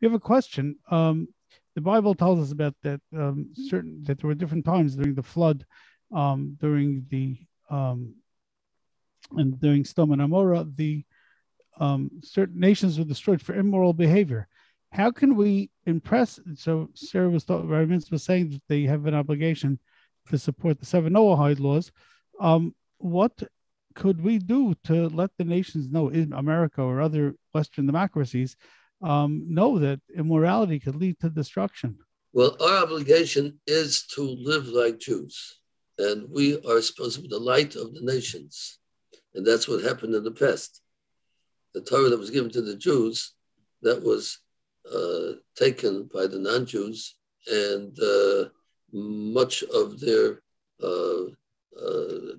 We have a question. The Bible tells us about that that there were different times during the flood, during Sodom and Amorah, the certain nations were destroyed for immoral behavior. How can we impress? So Sarah was thought, Rabbi Mintz was saying that they have an obligation to support the 7 Noahide laws. What could we do to let the nations know, in America or other Western democracies, know that immorality could lead to destruction? Well, our obligation is to live like Jews, and we are supposed to be the light of the nations. And that's what happened in the past. The Torah that was given to the Jews, that was taken by the non-Jews, and much of their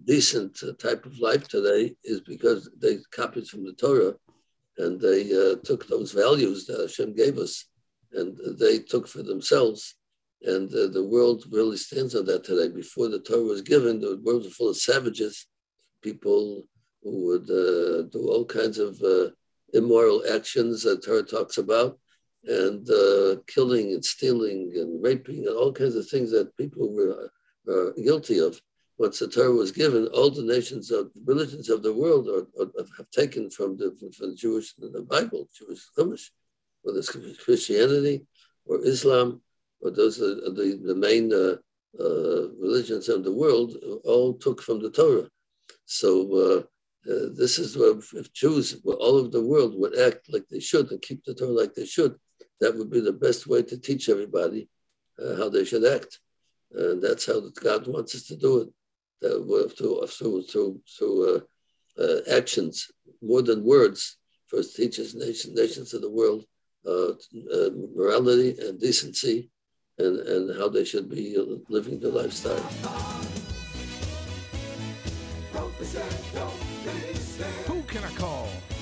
decent type of life today is because they copied from the Torah, and they took those values that Hashem gave us, and they took for themselves. And the world really stands on that today. Before the Torah was given, the world was full of savages, people who would do all kinds of immoral actions that Torah talks about, and killing and stealing and raping and all kinds of things that people were guilty of. Once the Torah was given, all the nations of religions of the world have taken from the Jewish, the Bible, Jewish Chumash, whether it's Christianity or Islam, or those are the main religions of the world, all took from the Torah. So this is where if Jews all over the world would act like they should and keep the Torah like they should, that would be the best way to teach everybody how they should act. And that's how God wants us to do it. Through actions, more than words, first teaches nations of the world morality and decency, and how they should be living their lifestyle. Who can I call?